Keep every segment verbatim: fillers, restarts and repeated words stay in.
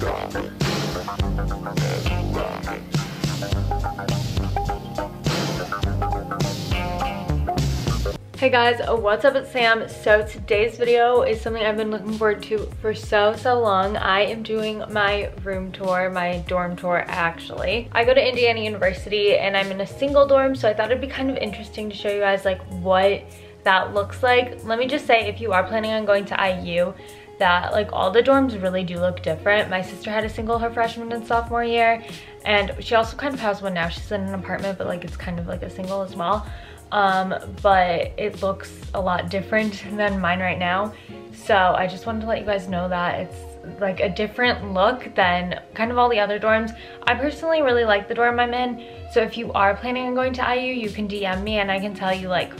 stop it as rockets. Hey guys, what's up? It's Sam. So today's video is something I've been looking forward to for so, so long. I am doing my room tour, my dorm tour actually. I go to Indiana University and I'm in a single dorm, so I thought it'd be kind of interesting to show you guys like what that looks like. Let me just say, if you are planning on going to I U, that like all the dorms really do look different. My sister had a single her freshman and sophomore year, and she also kind of has one now. She's in an apartment, but like it's kind of like a single as well. Um, but it looks a lot different than mine right now. So I just wanted to let you guys know that it's like a different look than kind of all the other dorms. I personally really like the dorm I'm in. So if you are planning on going to I U, you can D M me and I can tell you like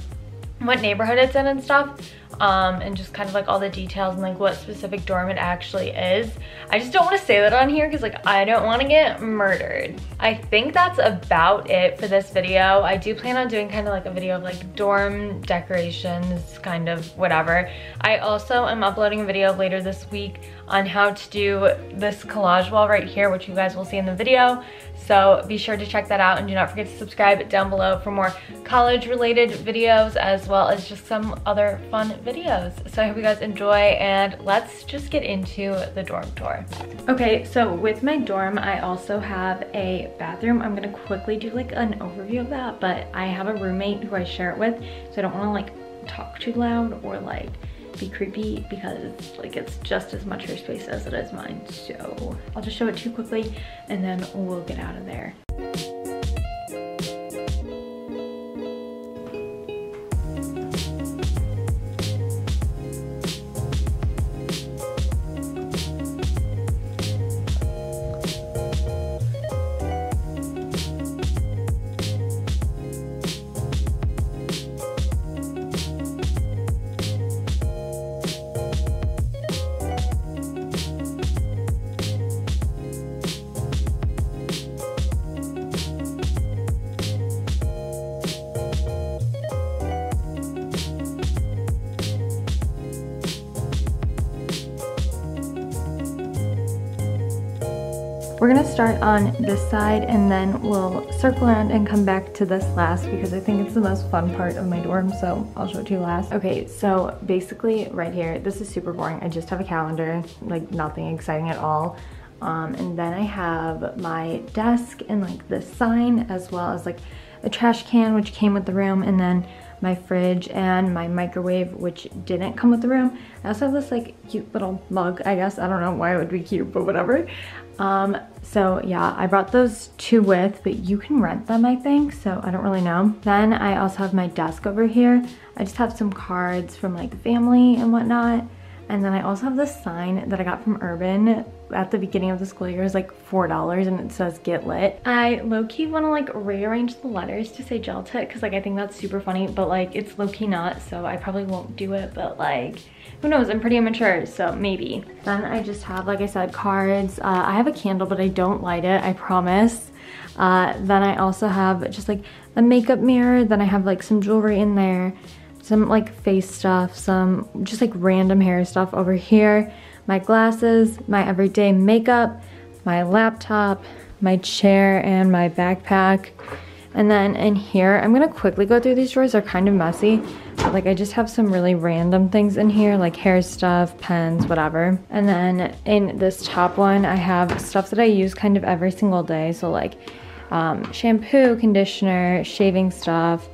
what neighborhood it's in and stuff. Um, and just kind of like all the details and like what specific dorm it actually is. I just don't want to say that on here because like I don't want to get murdered. I think that's about it for this video. I do plan on doing kind of like a video of like dorm decorations, kind of whatever. I also am uploading a video later this week on how to do this collage wall right here, which you guys will see in the video. So be sure to check that out and do not forget to subscribe down below for more college related videos as well as just some other fun videos. videos. So I hope you guys enjoy, and let's just get into the dorm tour. Okay, so with my dorm, I also have a bathroom. I'm gonna quickly do like an overview of that, but I have a roommate who I share it with, so I don't wanna like talk too loud or like be creepy because like it's just as much her space as it is mine. So I'll just show it too quickly and then we'll get out of there. We're gonna start on this side and then we'll circle around and come back to this last because I think it's the most fun part of my dorm, so I'll show it to you last. Okay, so basically right here, this is super boring. I just have a calendar, like nothing exciting at all. Um, and then I have my desk and like this sign as well as like a trash can, which came with the room, and then my fridge and my microwave, which didn't come with the room. I also have this like cute little mug, I guess. I don't know why it would be cute, but whatever. Um, so yeah, I brought those two with, but you can rent them, I think, so I don't really know. Then I also have my desk over here. I just have some cards from like family and whatnot. And then I also have this sign that I got from Urban at the beginning of the school year. It was like four dollars and it says get lit. I low-key wanna like rearrange the letters to say gel tech because like I think that's super funny, but like it's low-key not, so I probably won't do it, but like who knows, I'm pretty immature, so maybe. Then I just have, like I said, cards. Uh, I have a candle, but I don't light it, I promise. Uh, then I also have just like a makeup mirror. Then I have like some jewelry in there. Some like face stuff, some just like random hair stuff over here, my glasses, my everyday makeup, my laptop, my chair, and my backpack. And then in here, I'm gonna quickly go through these drawers. They're kind of messy, but like I just have some really random things in here, like hair stuff, pens, whatever. And then in this top one, I have stuff that I use kind of every single day. So like um, shampoo, conditioner, shaving stuff,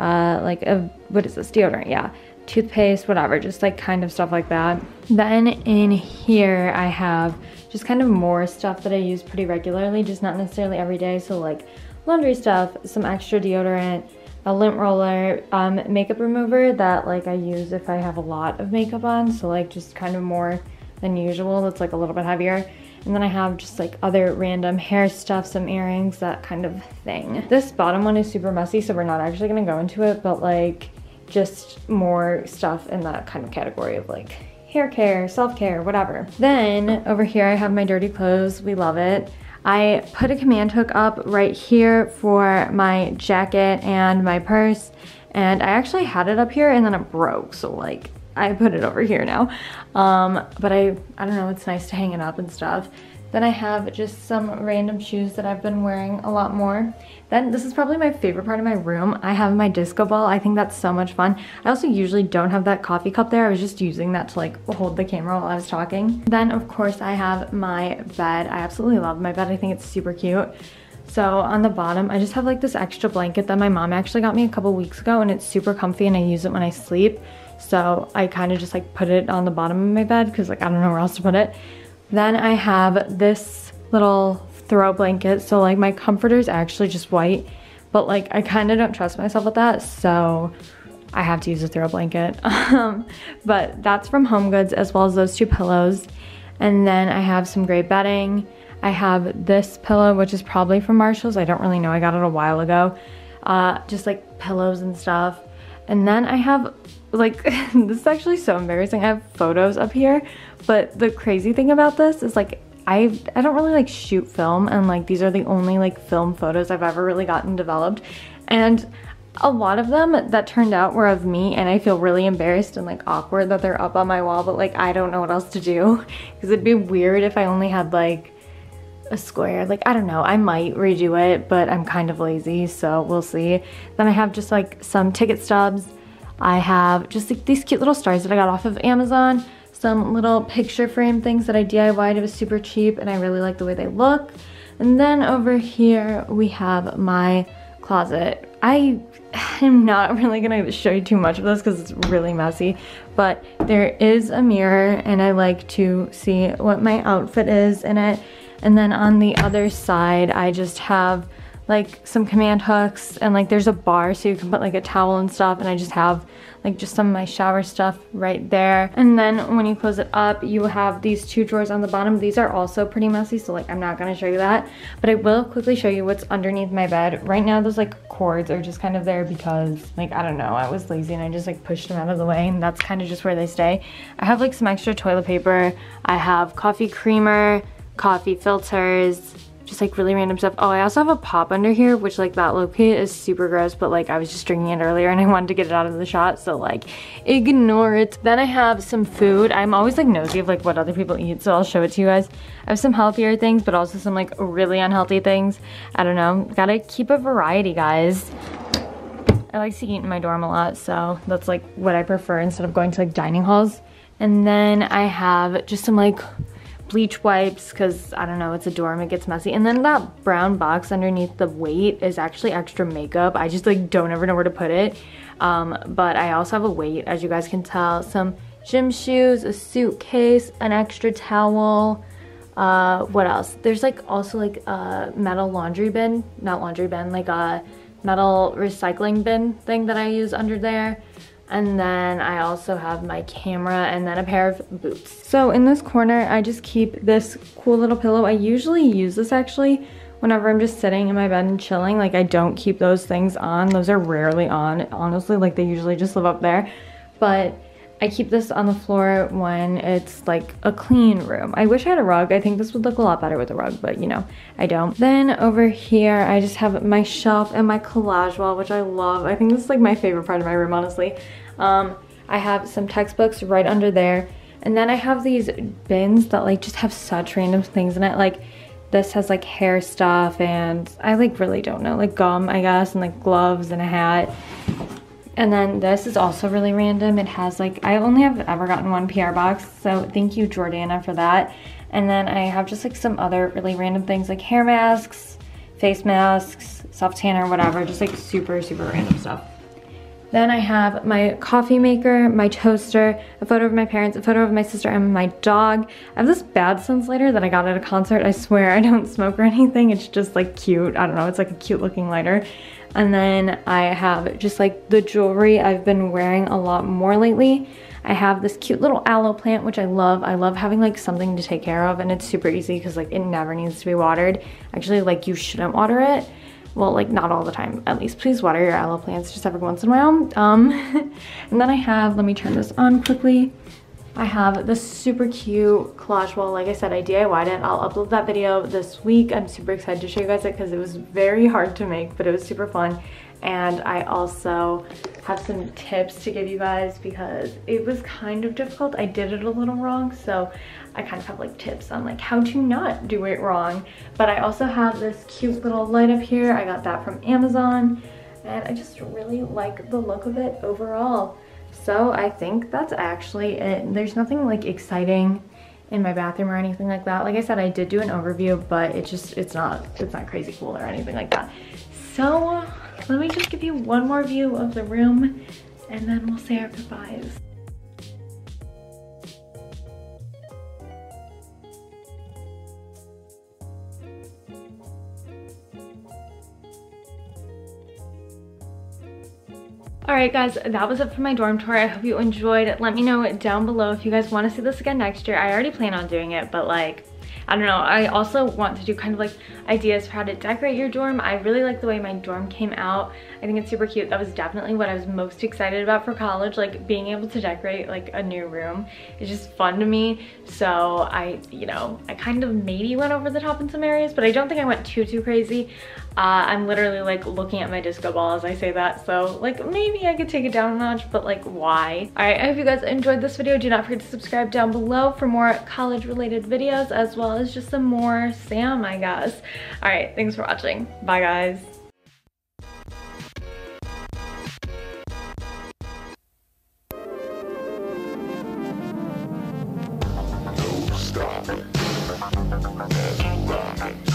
uh like a what is this deodorant, yeah, toothpaste, whatever, just like kind of stuff like that. Then in here I have just kind of more stuff that I use pretty regularly, just not necessarily every day, so like laundry stuff, some extra deodorant, a lint roller, um makeup remover that like I use if I have a lot of makeup on, so like just kind of more than usual, that's like a little bit heavier. And then I have just like other random hair stuff, some earrings, that kind of thing. This bottom one is super messy, so we're not actually gonna go into it, but like just more stuff in that kind of category of like hair care, self-care, whatever. Then over here I have my dirty clothes, we love it. I put a command hook up right here for my jacket and my purse, and I actually had it up here and then it broke, so like I put it over here now. Um, but I, I don't know, it's nice to hang it up and stuff. Then I have just some random shoes that I've been wearing a lot more. Then this is probably my favorite part of my room. I have my disco ball. I think that's so much fun. I also usually don't have that coffee cup there. I was just using that to like hold the camera while I was talking. Then of course I have my bed. I absolutely love my bed. I think it's super cute. So on the bottom, I just have like this extra blanket that my mom actually got me a couple weeks ago, and it's super comfy and I use it when I sleep. So I kind of just like put it on the bottom of my bed because like I don't know where else to put it. Then I have this little throw blanket. So like my comforter is actually just white, but like I kind of don't trust myself with that, so I have to use a throw blanket. Um, but that's from Home Goods, as well as those two pillows. And then I have some gray bedding. I have this pillow, which is probably from Marshall's. I don't really know, I got it a while ago. Uh, just like pillows and stuff. And then I have like, this is actually so embarrassing. I have photos up here, but the crazy thing about this is like, I, I don't really like shoot film, and like these are the only like film photos I've ever really gotten developed. And a lot of them that turned out were of me, and I feel really embarrassed and like awkward that they're up on my wall, but like I don't know what else to do, because it'd be weird if I only had like a square. Like, I don't know, I might redo it, but I'm kind of lazy, so we'll see. Then I have just like some ticket stubs. I have just like these cute little stars that I got off of Amazon, some little picture frame things that I D I Y'd. It was super cheap and I really like the way they look. And then over here we have my closet. I am not really gonna show you too much of this because it's really messy, but there is a mirror and I like to see what my outfit is in it. And then on the other side, I just have like some command hooks, and like there's a bar so you can put like a towel and stuff, and I just have like just some of my shower stuff right there. And then when you close it up, you have these two drawers on the bottom. These are also pretty messy, so like I'm not gonna show you that, but I will quickly show you what's underneath my bed. Right now those like cords are just kind of there because like I don't know, I was lazy and I just like pushed them out of the way, and that's kind of just where they stay. I have like some extra toilet paper. I have coffee creamer, coffee filters, just like really random stuff. Oh, I also have a pop under here, which like that locate is super gross, but like I was just drinking it earlier and I wanted to get it out of the shot, so like ignore it. Then I have some food. I'm always like nosy of like what other people eat, so I'll show it to you guys. I have some healthier things, but also some like really unhealthy things. I don't know, gotta keep a variety, guys. I like to eat in my dorm a lot, so that's like what I prefer instead of going to like dining halls. And then I have just some like bleach wipes, because I don't know, it's a dorm, it gets messy. And then that brown box underneath the weight is actually extra makeup. I just like don't ever know where to put it. Um, but I also have a weight, as you guys can tell, some gym shoes, a suitcase, an extra towel. Uh, what else? There's like also like a metal laundry bin, not laundry bin, like a metal recycling bin thing that I use under there. And then I also have my camera, and then a pair of boots. So in this corner, I just keep this cool little pillow. I usually use this actually whenever I'm just sitting in my bed and chilling. Like I don't keep those things on. Those are rarely on, honestly. Like they usually just live up there. But I keep this on the floor when it's like a clean room. I wish I had a rug. I think this would look a lot better with a rug, but you know, I don't. Then over here, I just have my shelf and my collage wall, which I love. I think this is like my favorite part of my room, honestly. Um, I have some textbooks right under there. And then I have these bins that like just have such random things in it. Like this has like hair stuff, and I like really don't know, like gum, I guess, and like gloves and a hat. And then this is also really random. It has like, I only have ever gotten one P R box, so thank you, Jordana, for that. And then I have just like some other really random things, like hair masks, face masks, self tanner, whatever, just like super, super random stuff. Then I have my coffee maker, my toaster, a photo of my parents, a photo of my sister, and my dog. I have this Bad Suns lighter that I got at a concert. I swear I don't smoke or anything. It's just like cute. I don't know, it's like a cute looking lighter. And then I have just like the jewelry I've been wearing a lot more lately. I have this cute little aloe plant, which I love. I love having like something to take care of, and it's super easy because like it never needs to be watered. Actually, like you shouldn't water it. Well, like not all the time, at least. Please water your aloe plants just every once in a while. Um, and then I have, let me turn this on quickly. I have this super cute collage wall. Like I said, I D I Y'd it. I'll upload that video this week. I'm super excited to show you guys it because it was very hard to make, but it was super fun. and I also have some tips to give you guys because it was kind of difficult. I did it a little wrong, so I kind of have like tips on like how to not do it wrong. But I also have this cute little light up here. I got that from Amazon, and I just really like the look of it overall. So I think that's actually it. There's nothing like exciting in my bathroom or anything like that. Like I said, I did do an overview, but it just, it's not, it's not crazy cool or anything like that. So let me just give you one more view of the room and then we'll say our goodbyes. All right guys, that was it for my dorm tour. I hope you enjoyed. Let me know down below if you guys want to see this again next year. I already plan on doing it, but like, I don't know. I also want to do kind of like ideas for how to decorate your dorm. I really like the way my dorm came out. I think it's super cute. That was definitely what I was most excited about for college, like being able to decorate like a new room. It's just fun to me. So I, you know, I kind of maybe went over the top in some areas, but I don't think I went too, too crazy. Uh, I'm literally like looking at my disco ball as I say that, so like maybe I could take it down a notch, but like why? Alright, I hope you guys enjoyed this video. Do not forget to subscribe down below for more college related videos as well as just some more Sam, I guess. Alright, thanks for watching. Bye guys. Don't stop.